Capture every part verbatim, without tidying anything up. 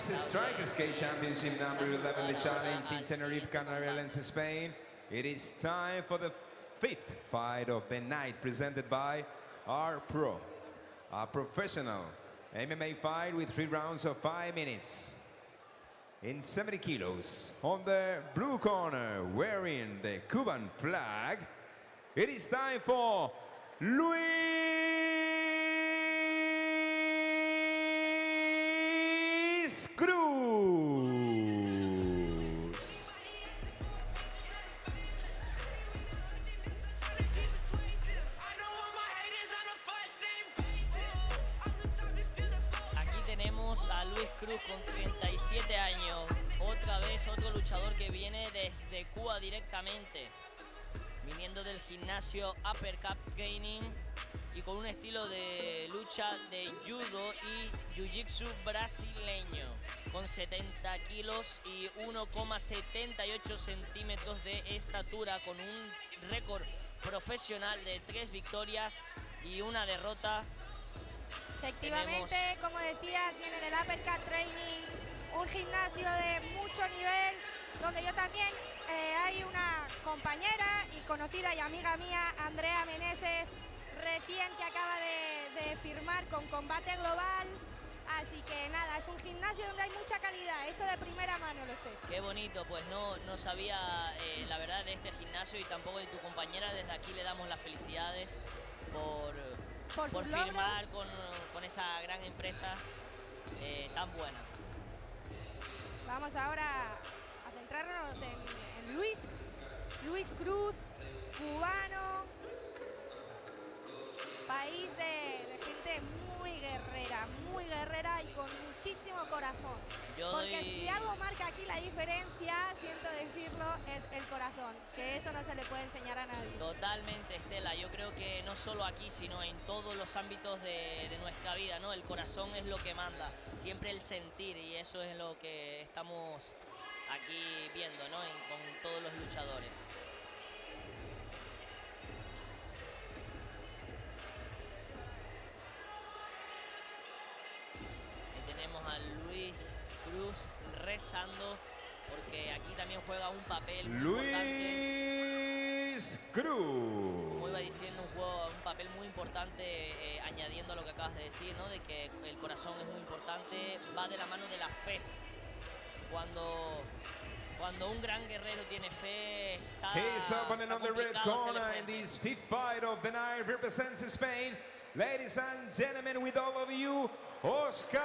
It's the Strikers Cage Championship number eleven, the challenge in Tenerife, Canary Islands, Spain. It is time for the fifth fight of the night, presented by our pro, a professional M M A fight with three rounds of five minutes. In seventy kilos, on the blue corner, wearing the Cuban flag, it is time for Luis Cruz. Aquí tenemos a Luis Cruz con treinta y siete años. Otra vez otro luchador que viene desde Cuba directamente, viniendo del gimnasio Upper Cap Gaming y con un estilo de lucha de judo y jiu-jitsu brasileño, con setenta kilos y uno coma setenta y ocho centímetros de estatura, con un récord profesional de tres victorias y una derrota. Efectivamente, tenemos, como decías, viene del Upper Cap Training, un gimnasio de mucho nivel, donde yo también eh, hay una compañera y conocida y amiga mía, Andrea Meneses, recién que acaba de, de firmar con Combate Global. Así que nada, es un gimnasio donde hay mucha calidad, eso de primera mano lo sé. Qué bonito, pues no, no sabía eh, la verdad de este gimnasio y tampoco de tu compañera. Desde aquí le damos las felicidades por, por, por firmar con, con esa gran empresa eh, tan buena. Vamos ahora a centrarnos en, en Luis, Luis Cruz, cubano, país de, de gente muy guerrera, muy guerrera y con muchísimo corazón. Yo Porque doy... si algo marca aquí la diferencia, siento decirlo, es el corazón, que eso no se le puede enseñar a nadie. Totalmente, Estela. Yo creo que no solo aquí, sino en todos los ámbitos de, de nuestra vida, ¿no? El corazón es lo que manda, siempre el sentir, y eso es lo que estamos aquí viendo, ¿no? En, con todos los luchadores. A Luis Cruz rezando, porque aquí también juega un papel muy importante. Luis Cruz, como iba diciendo, un, juego, un papel muy importante, eh, añadiendo a lo que acabas de decir, ¿no? De que el corazón es muy importante, va de la mano de la fe. Cuando, cuando un gran guerrero tiene fe, está. He's opening on the red corner in this fifth fight of the night, represents Spain. Ladies and gentlemen, with all of you, Óscar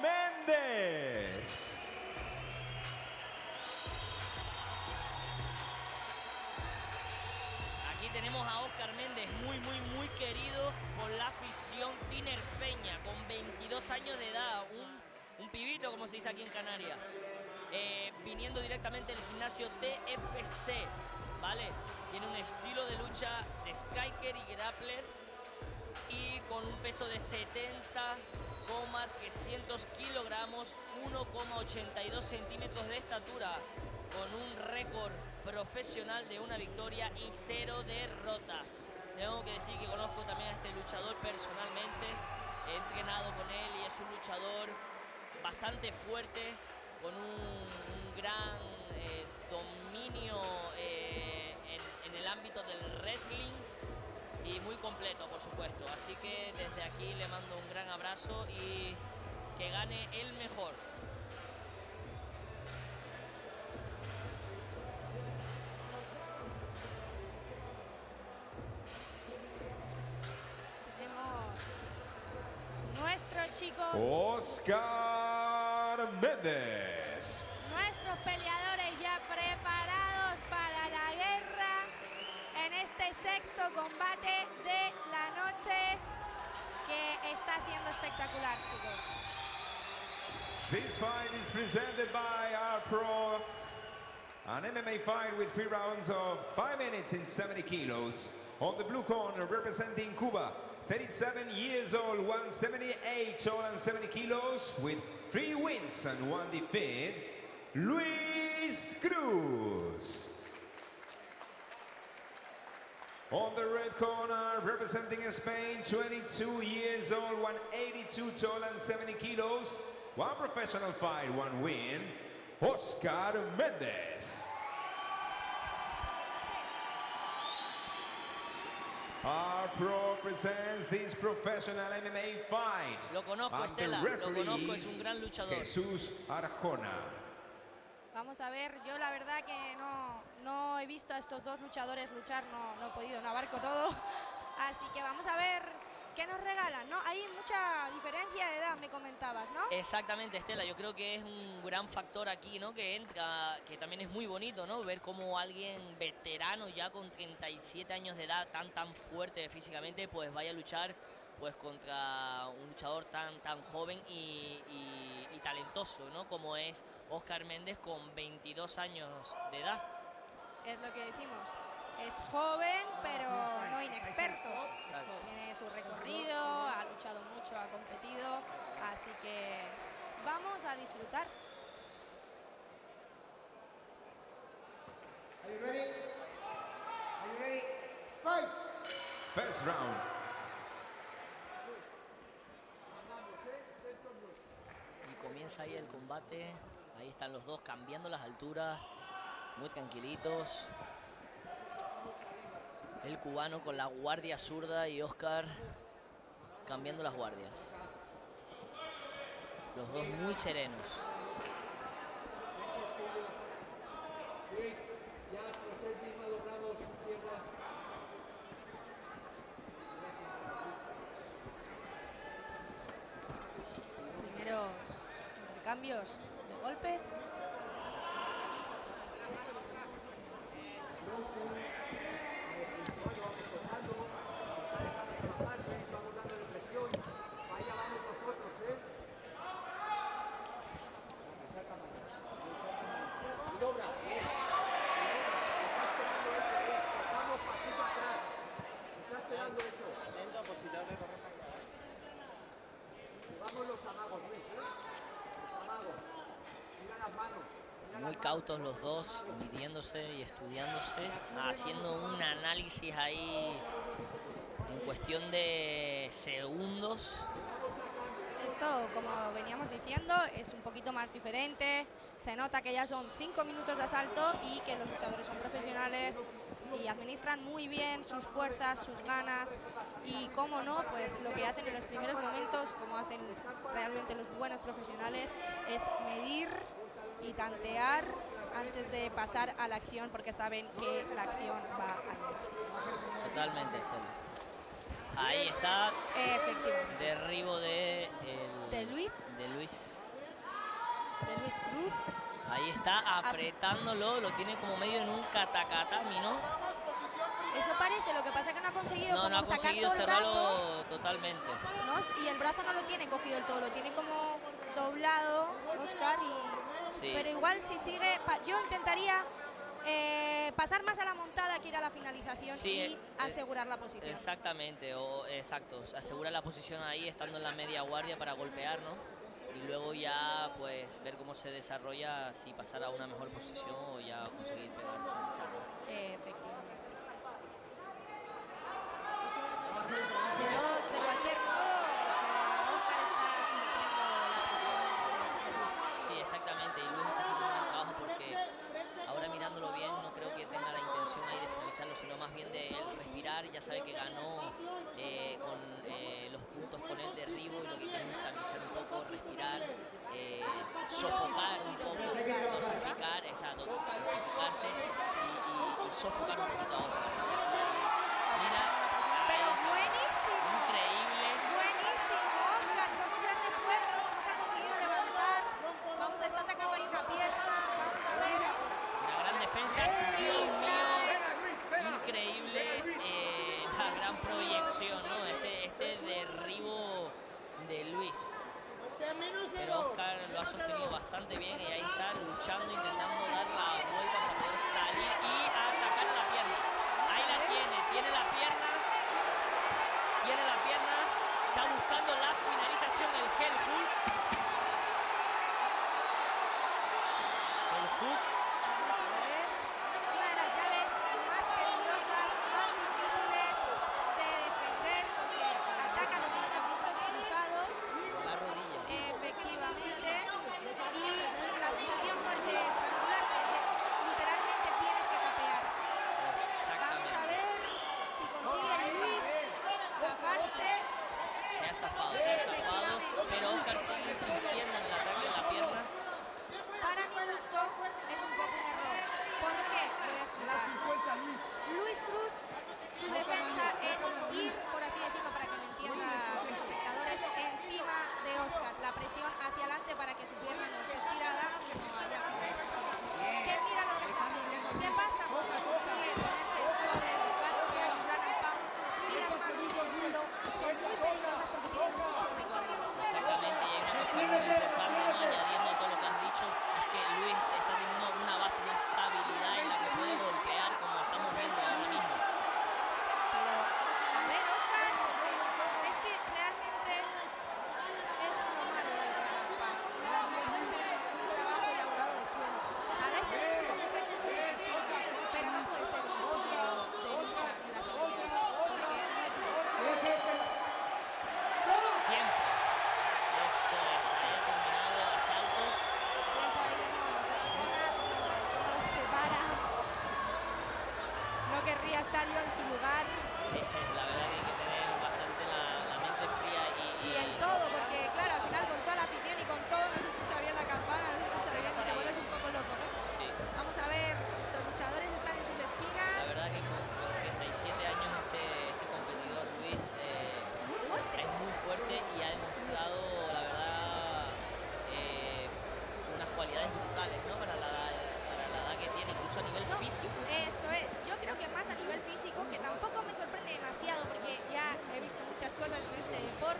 Méndez. Aquí tenemos a Óscar Méndez, muy, muy, muy querido por la afición tinerfeña, con veintidós años de edad, un, un pibito, como se dice aquí en Canarias, eh, viniendo directamente del gimnasio T F C. Vale, tiene un estilo de lucha de striker y grappler, y con un peso de setenta coma trescientos kilogramos, uno coma ochenta y dos centímetros de estatura, con un récord profesional de una victoria y cero derrotas. Tengo que decir que conozco también a este luchador personalmente, he entrenado con él y es un luchador bastante fuerte, con un, un gran eh, dominio eh, ámbito del wrestling y muy completo, por supuesto. Así que desde aquí le mando un gran abrazo y que gane el mejor. Tenemos nuestros chicos, Óscar Méndez, nuestros peleadores ya preparados para la guerra. Este sexto combate de la noche, que está siendo espectacular, chicos. This fight is presented by our pro, an M M A fight with three rounds of five minutes in seventy kilos. On the blue corner, representing Cuba, thirty-seven years old, one seventy-eight tall and seventy kilos, with three wins and one defeat, Luis Cruz. On the red corner, representing Spain, twenty-two years old, one eighty-two tall and seventy kilos. One professional fight, one win, Óscar Méndez. Our pro presents this professional M M A fight. Lo conozco, Estela, lo conozco, es un gran luchador. Jesús Arjona. Vamos a ver, yo la verdad que no, no he visto a estos dos luchadores luchar, no, no he podido, no abarco todo. Así que vamos a ver qué nos regalan, ¿no? Hay mucha diferencia de edad, me comentabas, ¿no? Exactamente, Estela, yo creo que es un gran factor aquí, ¿no? Que entra, que también es muy bonito, ¿no? Ver cómo alguien veterano ya con treinta y siete años de edad, tan, tan fuerte físicamente, pues vaya a luchar pues contra un luchador tan, tan joven y, y, y talentoso, ¿no? Como es Óscar Méndez con veintidós años de edad. Es lo que decimos. Es joven, pero no inexperto. Exacto. Tiene su recorrido, ha luchado mucho, ha competido. Así que vamos a disfrutar. Are you ready? Are you ready? Fight! First round. Y comienza ahí el combate. Ahí están los dos cambiando las alturas, muy tranquilitos. El cubano con la guardia zurda y Óscar cambiando las guardias. Los dos muy serenos. Primeros cambios de golpes. Muy cautos los dos, midiéndose y estudiándose, haciendo un análisis ahí en cuestión de segundos. Esto, como veníamos diciendo, es un poquito más diferente. Se nota que ya son cinco minutos de asalto y que los luchadores son profesionales y administran muy bien sus fuerzas, sus ganas y, cómo no, pues lo que hacen en los primeros momentos, como hacen realmente los buenos profesionales, es medir y tantear antes de pasar a la acción, porque saben que la acción va a ir. Totalmente, Estela. Ahí está. Efectivamente. Derribo de, el, de Luis. De Luis. De Luis Cruz. Ahí está apretándolo, lo tiene como medio en un catacatami, ¿no? Eso parece, lo que pasa es que no ha conseguido no, como no ha conseguido cerrarlo totalmente. ¿No? Y el brazo no lo tiene cogido del todo, lo tiene como doblado, Óscar. Y... Sí. Pero igual si sigue, yo intentaría... Eh, pasar más a la montada que ir a la finalización, sí, y eh, asegurar la posición. Exactamente, o exacto, asegura la posición ahí estando en la media guardia para golpear, ¿no? Y luego ya pues ver cómo se desarrolla, si pasar a una mejor posición o ya conseguir pegar. Eh, efectivamente. Pero de cualquier modo, Óscar está cumpliendo la presión. Sí, exactamente, y Luis está haciendo un buen trabajo porque... Ahora mirándolo bien, no creo que tenga la intención ahí de finalizarlo, sino más bien de respirar. Ya sabe que ganó eh, con eh, los puntos con el derribo y lo que quiere es tamizar un poco, respirar, eh, sofocar un poco, dosificar, exacto, dosificarse y, y, y sofocar un poquito a otro. Mira, pero buenísimo. Increíble. Buenísimo, Óscar, cómo se hace fuerte, cómo se ha conseguido levantar. Vamos a estar atacando ahí una pierna, vamos a ver. Defensa, Dios mío, increíble eh, la gran proyección, ¿no? Este, este derribo de Luis. Pero Óscar lo ha sostenido bastante bien y ahí está luchando, intentando dar la vuelta para poder salir y atacar la pierna. Ahí la tiene, tiene la pierna, tiene la pierna, está buscando la finalización, el heel hook. El hook. Es una de las llaves más peligrosas, más difíciles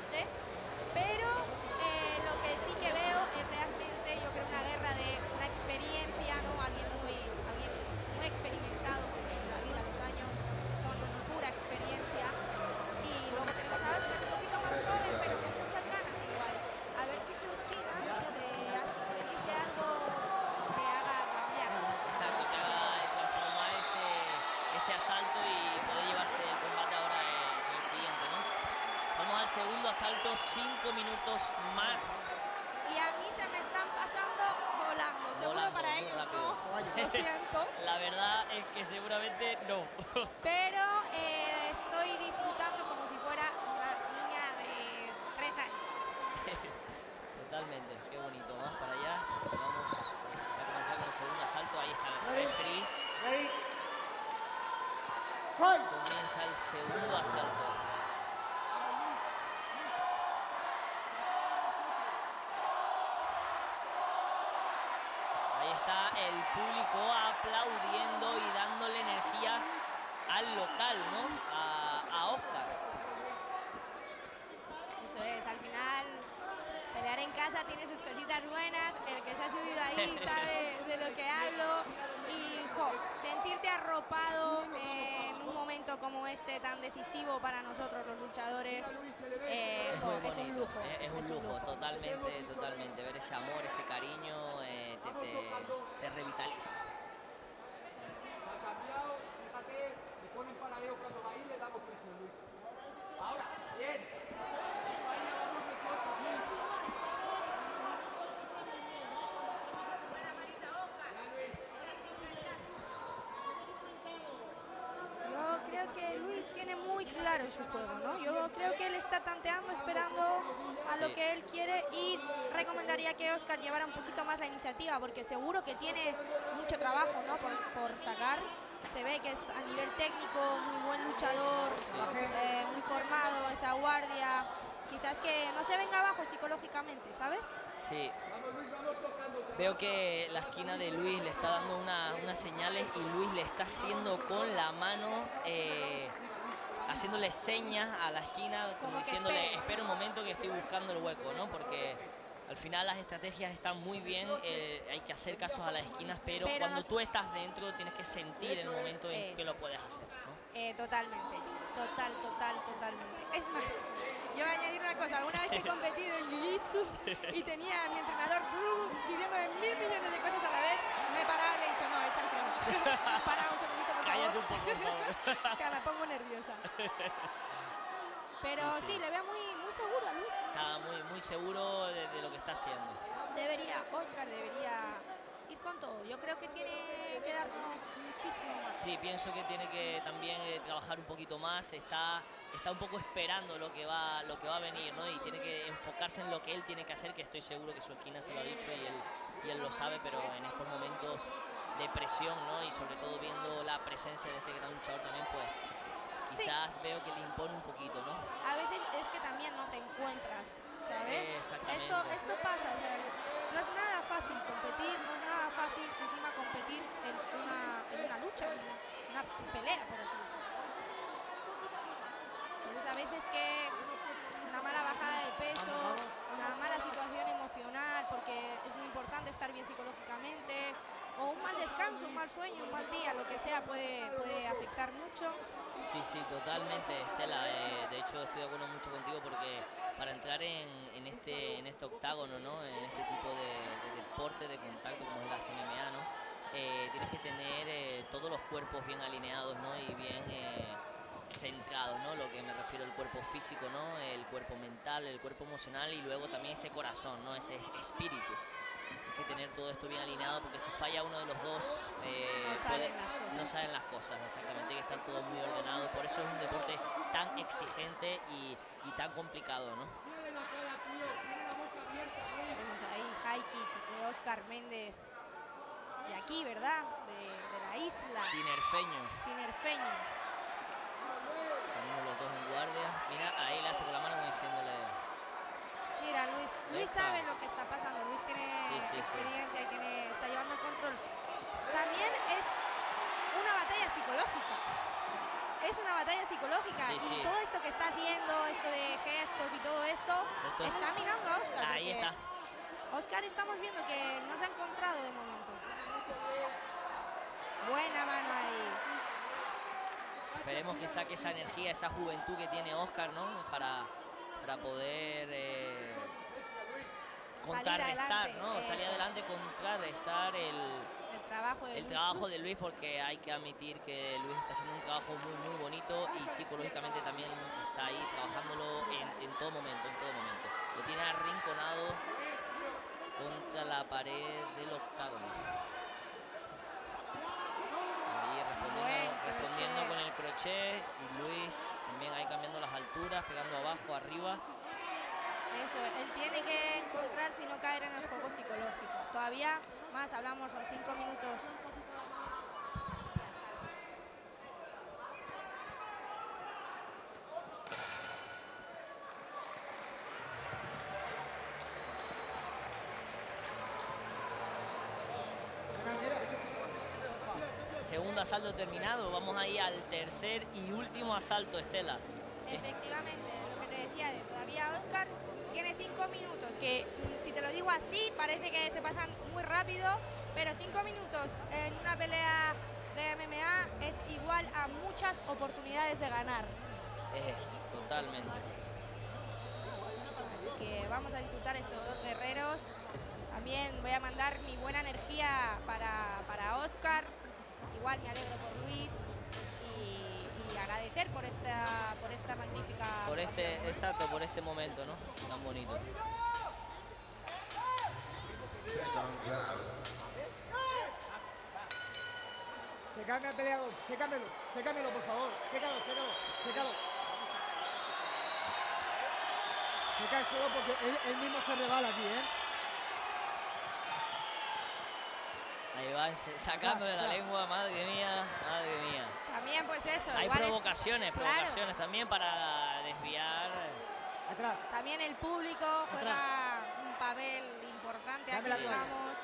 fuerte, pero eh, lo que sí que veo es realmente, yo creo, una guerra de una experiencia, ¿no? Alguien muy, alguien muy experimentado, porque en la vida los años son pura experiencia, y lo que tenemos ahora es un poquito más joven, pero con muchas ganas igual. A ver si sus chicas le dice algo que haga cambiar. Exacto, que haga transformar ese, ese asalto y poder llevarse el combate ahora en el siguiente, ¿no? Vamos al segundo asalto, cinco minutos más. Y a mí se me están pasando volando. Seguro volando, para ellos rápido. No, lo siento. La verdad es que seguramente no. Pero eh, estoy disfrutando como si fuera una niña de tres años. Totalmente, qué bonito. Vamos para allá. Vamos a comenzar con el segundo asalto. Ahí está la entry. Comienza el segundo asalto. El público aplaudiendo y dándole energía al local, ¿no? A, a Óscar. Eso es, al final pelear en casa tiene sus cositas buenas, el que se ha subido ahí sabe de lo que hablo y jo, sentirte arropado en un momento como este tan decisivo para nosotros los luchadores eh, jo, es, es un lujo. Es, es, un, es lujo, un lujo, totalmente, totalmente. Ver ese amor, ese cariño eh, te, te, te revitaliza. Ahora, bien. Que Luis tiene muy claro su juego, ¿no? Yo creo que él está tanteando, esperando a lo sí. que él quiere y recomendaría que Óscar llevara un poquito más la iniciativa porque seguro que tiene mucho trabajo, ¿no? Por, por sacar. Se ve que es a nivel técnico, muy buen luchador, sí. eh, muy formado, esa guardia. Quizás que no se venga abajo psicológicamente, ¿sabes? Sí. Veo que la esquina de Luis le está dando una, unas señales y Luis le está haciendo con la mano, eh, haciéndole señas a la esquina, como, como diciéndole, espera un momento que estoy buscando el hueco, ¿no? Porque al final las estrategias están muy bien, eh, hay que hacer casos a las esquinas, pero, pero cuando no... tú estás dentro tienes que sentir el momento en Eso. que lo puedes hacer, ¿no? Eh, totalmente, total, total, totalmente. Es más, yo voy a añadir una cosa, una vez que he competido en jiu-jitsu y tenía a mi entrenador diciéndome mil millones de cosas a la vez, me he parado y le he dicho, no, echa el freno. Para un segundito, por favor. Cállate un poco, por favor. Que me pongo nerviosa. Pero sí, sí. sí, le veo muy, muy seguro a Luis. Está muy, muy seguro de, de lo que está haciendo. Debería, Óscar debería ir con todo. Yo creo que tiene que darnos muchísimo más. Sí, pienso que tiene que también eh, trabajar un poquito más. Está, está un poco esperando lo que va, lo que va a venir, ¿no? Y tiene que enfocarse en lo que él tiene que hacer, que estoy seguro que su esquina se lo ha dicho y él, y él lo sabe, pero en estos momentos de presión, ¿no? Y sobre todo viendo la presencia de este gran luchador también, pues... Quizás sí. veo que le impone un poquito, ¿no? A veces es que también no te encuentras, ¿sabes? Exactamente. Esto, esto pasa, o sea, no es nada fácil competir, no es nada fácil encima competir en una, en una lucha, en una, una pelea, por así decirlo. Entonces a veces que una mala bajada de peso, una mala situación emocional, porque es muy importante estar bien psicológicamente, o un mal descanso, un mal sueño, un mal día, lo que sea, puede, puede afectar mucho. Sí, sí, totalmente, Estela. Eh, de hecho, estoy de acuerdo mucho contigo porque para entrar en, en, este, en este octágono, ¿no? En este tipo de, de deporte de contacto como es la M M A, ¿no? eh, tienes que tener eh, todos los cuerpos bien alineados, ¿no? Y bien eh, centrados, ¿no? Lo que me refiero al cuerpo físico, ¿no? El cuerpo mental, el cuerpo emocional y luego también ese corazón, ¿no? Ese espíritu. Hay que tener todo esto bien alineado porque si falla uno de los dos eh, no, salen puede, las cosas. no salen las cosas, exactamente, hay que estar todo muy ordenado, por eso es un deporte tan exigente y, y tan complicado, ¿no? Vemos ahí high kick de Óscar Méndez, de aquí, ¿verdad? De, de la isla. Tinerfeño. Tinerfeño. Tenemos los dos en guardia, mira, ahí le hace con la mano diciéndole... Mira, Luis, Luis sabe lo que está pasando, Luis tiene sí, sí, experiencia sí. y tiene, está llevando el control. También es una batalla psicológica, es una batalla psicológica sí, y sí. todo esto que está haciendo, esto de gestos y todo esto, está. Está mirando a Óscar. Ahí está. Óscar estamos viendo que no se ha encontrado de momento. Buena mano ahí. Esperemos que saque esa energía, esa juventud que tiene Óscar, ¿no? Para, para poder eh, contrarrestar, ¿no? Eso. Salir adelante, contrarrestar el... Trabajo el Luis trabajo de Luis, porque hay que admitir que Luis está haciendo un trabajo muy muy bonito y psicológicamente también está ahí trabajándolo en, en todo momento, en todo momento. Lo tiene arrinconado contra la pared del octágono. Ahí respondiendo, respondiendo con el crochet y Luis también ahí cambiando las alturas, pegando abajo, arriba. Eso, él tiene que encontrar si no caer en el juego psicológico. Todavía más, hablamos, son cinco minutos. Segundo asalto terminado, vamos ahí al tercer y último asalto, Estela. Efectivamente, lo que te decía, de todavía Óscar tiene cinco minutos, que si te lo digo así parece que se pasan muy rápido, pero cinco minutos en una pelea de M M A es igual a muchas oportunidades de ganar. Eh, totalmente. Así que vamos a disfrutar estos dos guerreros. También voy a mandar mi buena energía para, para Óscar. Igual me alegro por Luis. Agradecer por esta, por esta magnífica... Por este, exacto, por este momento, ¿no? Tan bonito. Se cambia el peleador, se cámbialo, se cámbialo, por favor. Sécalo, sécalo, sécalo. Se cae solo porque él, él mismo se rebala aquí, ¿eh? Ahí va, sacándole la lengua, madre mía, madre mía. También, pues eso. Hay provocaciones, es... provocaciones claro. También para desviar. Atrás. También el público juega atrás un papel importante. Aquí estamos,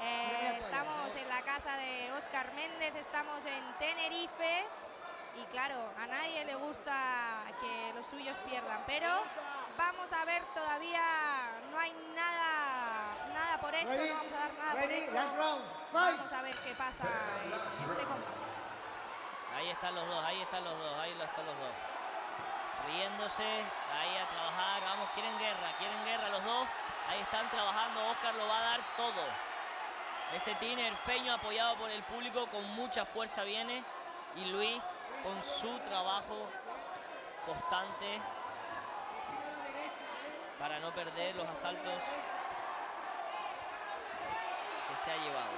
eh, estamos en la casa de Óscar Méndez, estamos en Tenerife. Y claro, a nadie le gusta que los suyos pierdan. Pero vamos a ver, todavía no hay nada, nada por hecho, ready, no vamos a dar nada ready, por hecho. Vamos a ver qué pasa en este combate. Ahí están los dos, ahí están los dos, ahí están los dos. Riéndose, ahí a trabajar, vamos, quieren guerra, quieren guerra los dos. Ahí están trabajando, Óscar lo va a dar todo. Ese tinerfeño apoyado por el público con mucha fuerza viene. Y Luis con su trabajo constante para no perder los asaltos que se ha llevado.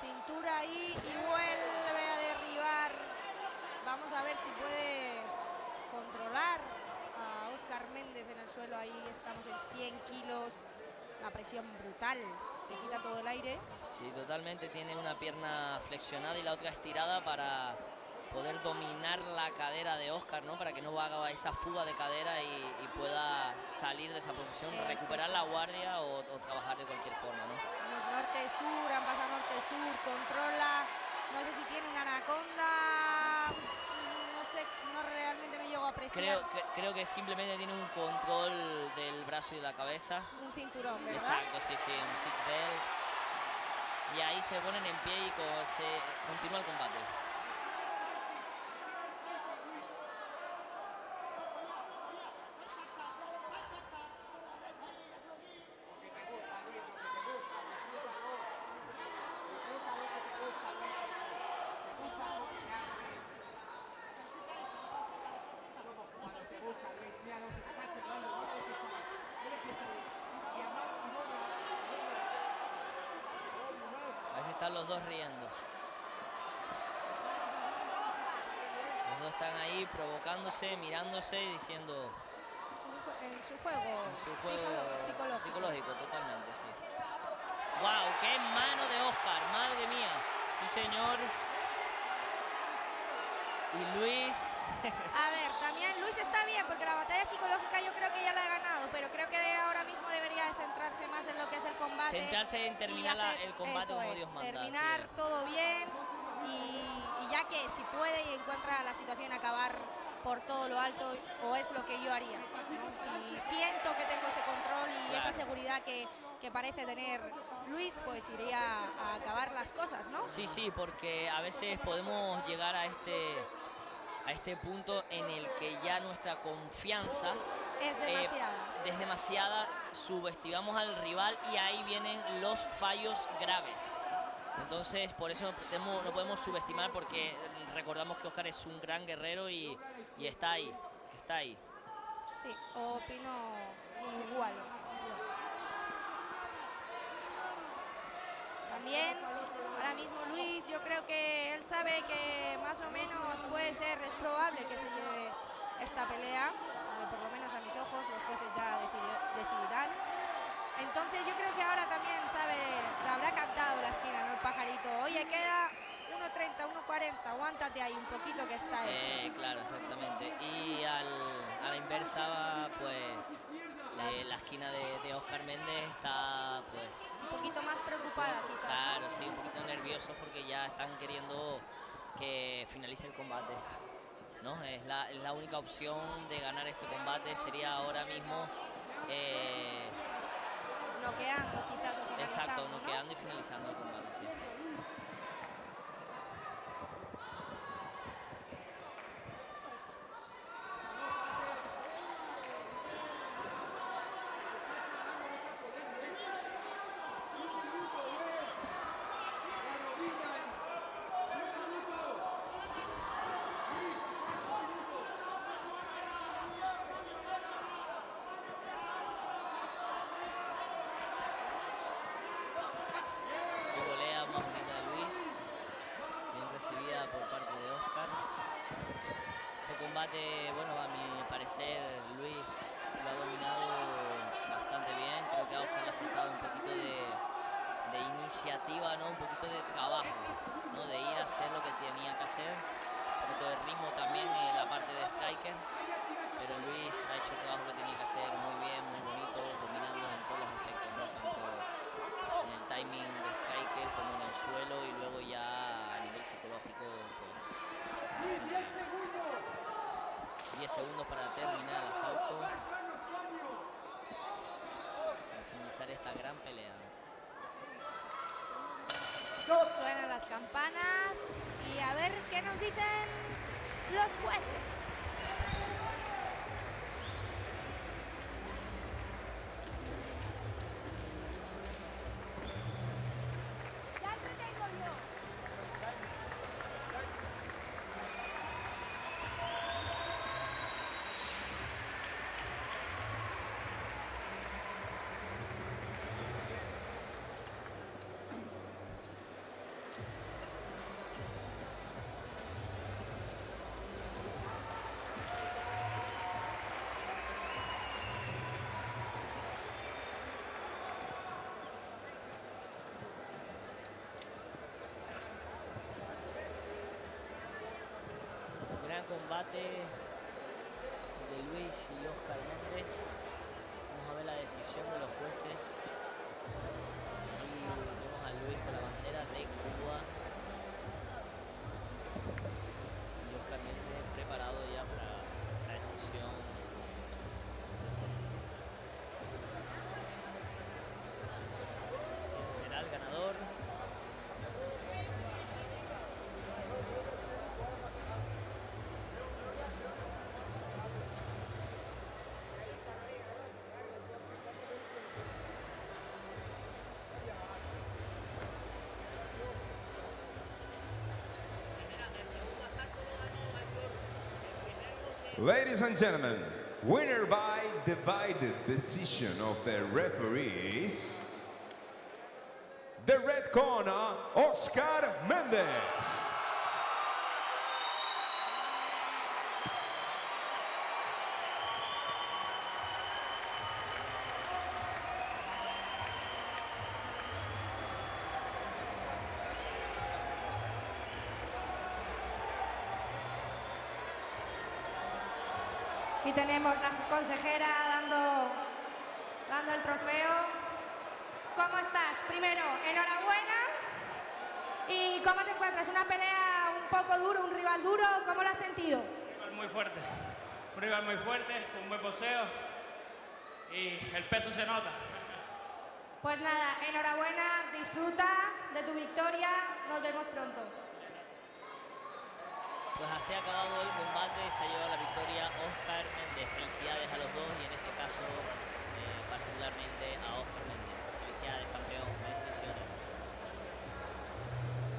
Cintura ahí y vuelve a derribar. Vamos a ver si puede controlar a Óscar Méndez en el suelo. Ahí estamos en cien kilos. Una presión brutal. Te quita todo el aire. Sí, totalmente. Tiene una pierna flexionada y la otra estirada para poder dominar la cadera de Óscar, ¿no? Para que no haga esa fuga de cadera y, y pueda salir de esa posición, eh, recuperar la guardia o, o trabajar de cualquier forma, ¿no? Norte-sur, han pasado norte-sur, controla, no sé si tiene una anaconda, no sé, no realmente me llego a apreciar. Creo que, creo que simplemente tiene un control del brazo y de la cabeza. Un cinturón, ¿verdad? Exacto, sí, sí, un sit belt. Y ahí se ponen en pie y se continúa el combate. Están los dos riendo. Los dos están ahí provocándose, mirándose y diciendo... En su juego. En su juego psicológico. Psicológico, totalmente, sí. ¡Wow! ¡Qué mano de Óscar! ¡Madre mía! Sí, señor. Y Luis... A ver, también Luis está bien porque la batalla psicológica yo creo que ya la ha ganado, pero creo que ahora mismo debería centrarse más en lo que es el combate. Centrarse en terminar la, el combate como Dios manda. Terminar todo bien y, y ya que si puede y encuentra la situación acabar por todo lo alto, o es lo que yo haría, ¿no? Si siento que tengo ese control y claro, esa seguridad que, que parece tener Luis, pues iría a acabar las cosas, ¿no? Sí, sí, porque a veces podemos llegar a este, a este punto en el que ya nuestra confianza es demasiada. Eh, es demasiada, subestimamos al rival y ahí vienen los fallos graves. Entonces, por eso no podemos subestimar, porque recordamos que Óscar es un gran guerrero y, y está ahí, está ahí. Sí, opino igual. También, ahora mismo Luis, yo creo que él sabe que más o menos puede ser, es probable que se lleve esta pelea, por lo menos a mis ojos, los jueces ya decidirán. Entonces yo creo que ahora también sabe, la habrá cantado la esquina, ¿no? El pajarito. Oye, queda uno treinta, uno cuarenta, aguántate ahí un poquito que está hecho. Eh, claro, exactamente. Y al, a la inversa, pues, eh, la esquina de, de Óscar Méndez está, pues... un poquito más preocupada quizás. Claro, sí, un poquito nerviosos porque ya están queriendo que finalice el combate, ¿no? Es la, es la única opción de ganar este combate, sería ahora mismo... Eh, noqueando quizás o finalizando. Exacto, noqueando, ¿no? Y finalizando el combate, sí. Bueno, a mi parecer Luis lo ha dominado bastante bien. Creo que a Óscar le ha faltado un poquito de, de iniciativa, ¿no? Un poquito de trabajo, ¿no? De ir a hacer lo que tenía que hacer. Un poquito de ritmo también en la parte de striker. Pero Luis ha hecho el trabajo que tenía que hacer muy bien, muy bonito, dominando en todos los aspectos, ¿no? Tanto en el timing de striker como en el suelo y luego ya a nivel psicológico, pues... diez segundos para terminar el asalto y finalizar esta gran pelea. Suenan las campanas y a ver qué nos dicen los jueces. Combate de Luis y Óscar Méndez. Vamos a ver la decisión de los jueces. Y vemos a Luis con la bandera de Cuba. Y Óscar Méndez preparado ya para la decisión de los jueces. ¿Quién será el ganador? Ladies and gentlemen, winner by divided decision of the referees, the red corner, Óscar Méndez. Y tenemos la consejera dando, dando el trofeo. ¿Cómo estás? Primero, enhorabuena. ¿Y cómo te encuentras? ¿Una pelea un poco duro, un rival duro? ¿Cómo lo has sentido? muy fuerte. Un rival muy fuerte, con buen boxeo y el peso se nota. Pues nada, enhorabuena, disfruta de tu victoria, nos vemos pronto. Pues así ha acabado el combate y se ha llevado la victoria Óscar Méndez. Felicidades a los dos y en este caso...